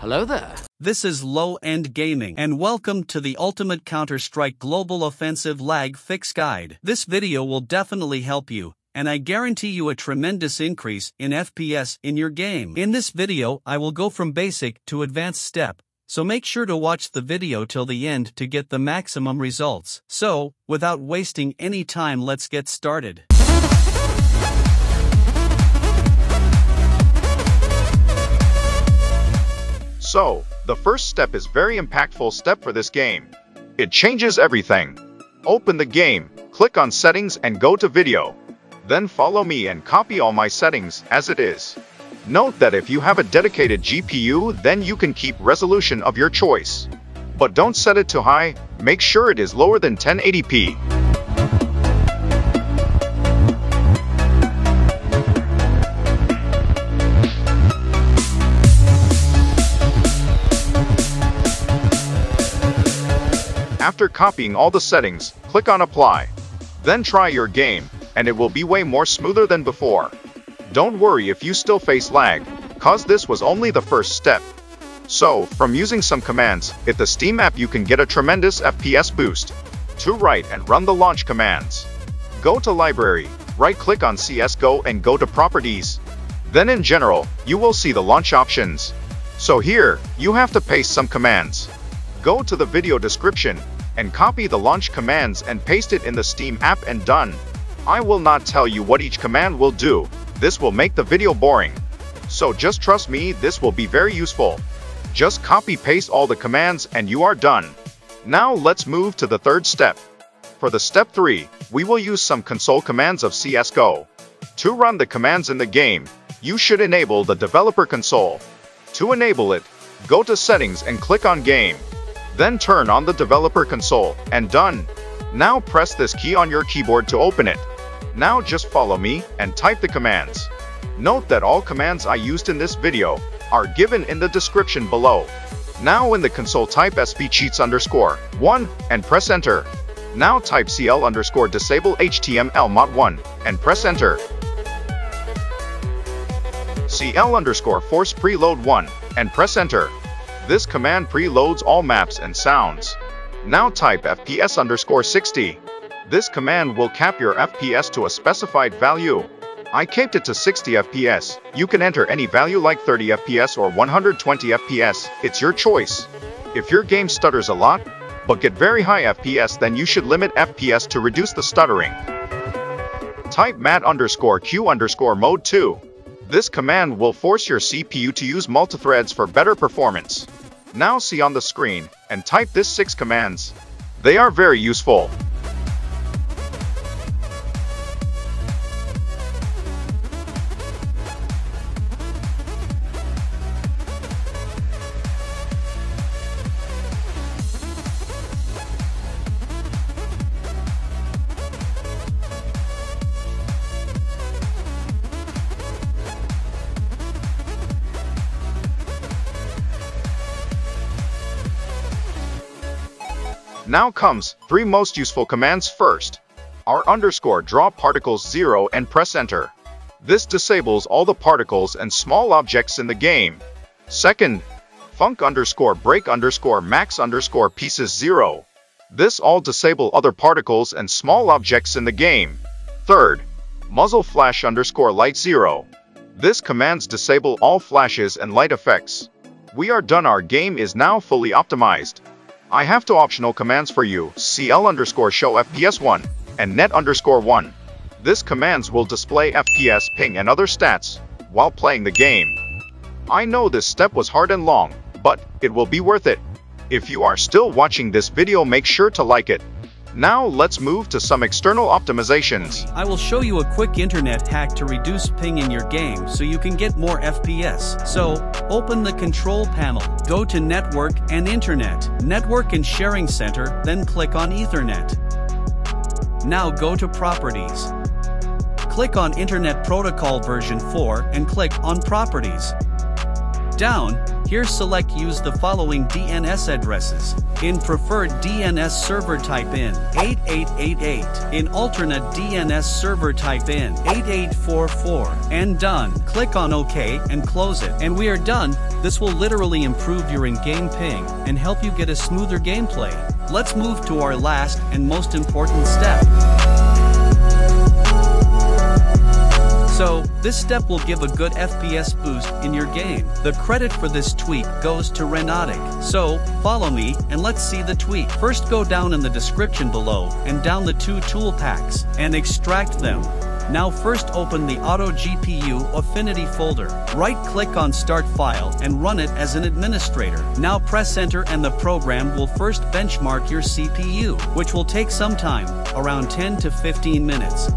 Hello there. This is Low End Gaming and welcome to the Ultimate Counter Strike Global Offensive Lag Fix Guide. This video will definitely help you, and I guarantee you a tremendous increase in FPS in your game. In this video, I will go from basic to advanced step, so make sure to watch the video till the end to get the maximum results. So, without wasting any time, let's get started. So, the first step is very impactful step for this game. It changes everything. Open the game, click on settings and go to video. Then follow me and copy all my settings as it is. Note that if you have a dedicated GPU, then you can keep resolution of your choice. But don't set it too high, make sure it is lower than 1080p. After copying all the settings, click on apply. Then try your game, and it will be way more smoother than before. Don't worry if you still face lag, cause this was only the first step. So, from using some commands, with the Steam app you can get a tremendous FPS boost. To write and run the launch commands. Go to library, right-click on CSGO and go to properties. Then in general, you will see the launch options. So here, you have to paste some commands. Go to the video description, and copy the launch commands and paste it in the Steam app and done. I will not tell you what each command will do, this will make the video boring. So just trust me, this will be very useful. Just copy paste all the commands and you are done. Now let's move to the third step. For the step 3, we will use some console commands of CSGO. To run the commands in the game, you should enable the developer console. To enable it, go to settings and click on game. Then turn on the developer console, and done. Now press this key on your keyboard to open it. Now just follow me, and type the commands. Note that all commands I used in this video are given in the description below. Now in the console type sbcheats_1, and press enter. Now type cl_disable HTML mod1, and press enter. cl_force preload1, and press enter. This command preloads all maps and sounds. Now type FPS_60. This command will cap your FPS to a specified value. I capped it to 60 FPS. You can enter any value like 30 FPS or 120 FPS, it's your choice. If your game stutters a lot, but get very high FPS, then you should limit FPS to reduce the stuttering. Type mat_q_mode2. This command will force your CPU to use multithreads for better performance. Now see on the screen, and type these 6 commands. They are very useful. Now comes 3 most useful commands. First, r_draw particles 0 and press enter. This disables all the particles and small objects in the game. Second, func_break_max_pieces 0. This all disable other particles and small objects in the game. Third, muzzle flash_light 0. This commands disable all flashes and light effects. We are done. Our game is now fully optimized. I have 2 optional commands for you, cl_show FPS1 and net_1. This commands will display FPS, ping and other stats while playing the game. I know this step was hard and long, but it will be worth it. If you are still watching this video, make sure to like it. Now let's move to some external optimizations. I will show you a quick internet hack to reduce ping in your game so you can get more FPS. So, open the control panel, go to Network and Internet, Network and Sharing Center, then click on Ethernet. Now go to Properties. Click on Internet Protocol version 4 and click on Properties. Down, here select use the following DNS addresses. In preferred DNS server type in 8888. In alternate DNS server type in 8844. And done. Click on OK and close it. And we are done. This will literally improve your in-game ping and help you get a smoother gameplay. Let's move to our last and most important step. So, this step will give a good FPS boost in your game. The credit for this tweak goes to Renotic. So, follow me and let's see the tweak. First, go down in the description below and down the two tool packs and extract them. Now first open the Auto GPU Affinity folder. Right-click on Start File and run it as an administrator. Now press Enter and the program will first benchmark your CPU, which will take some time, around 10 to 15 minutes.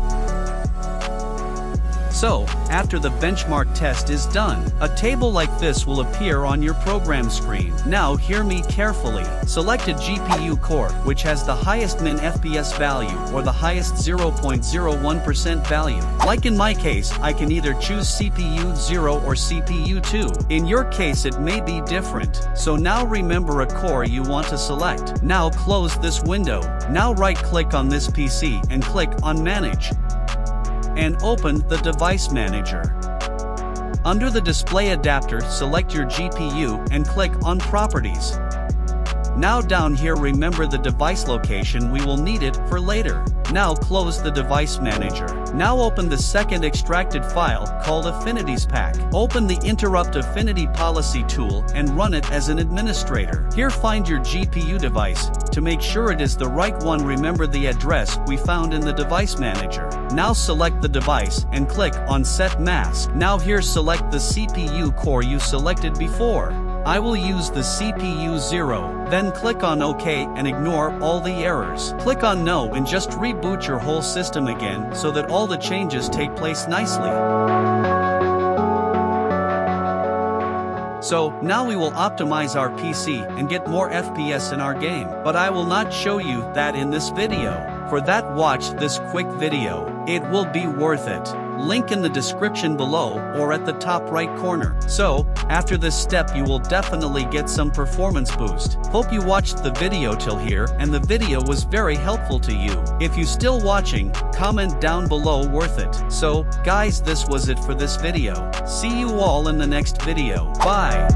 So, after the benchmark test is done, a table like this will appear on your program screen. Now hear me carefully. Select a GPU core which has the highest min FPS value or the highest 0.01% value. Like in my case, I can either choose CPU 0 or CPU 2. In your case it may be different. So now remember a core you want to select. Now close this window. Now right-click on this PC and click on Manage. And open the Device Manager. Under the Display Adapter, select your GPU and click on Properties. Now down here remember the device location, we will need it for later. Now close the Device Manager. Now open the second extracted file called Affinities Pack. Open the Interrupt Affinity Policy Tool and run it as an administrator. Here find your GPU device. To make sure it is the right one, remember the address we found in the Device Manager. Now select the device and click on Set Mask. Now here select the CPU core you selected before. I will use the CPU 0, then click on OK and ignore all the errors. Click on No and just reboot your whole system again so that all the changes take place nicely. So, now we will optimize our PC and get more FPS in our game. But I will not show you that in this video. For that, watch this quick video. It will be worth it. Link in the description below or at the top right corner. So, after this step you will definitely get some performance boost. Hope you watched the video till here and the video was very helpful to you. If you still watching, comment down below worth it. So, guys, this was it for this video. See you all in the next video. Bye.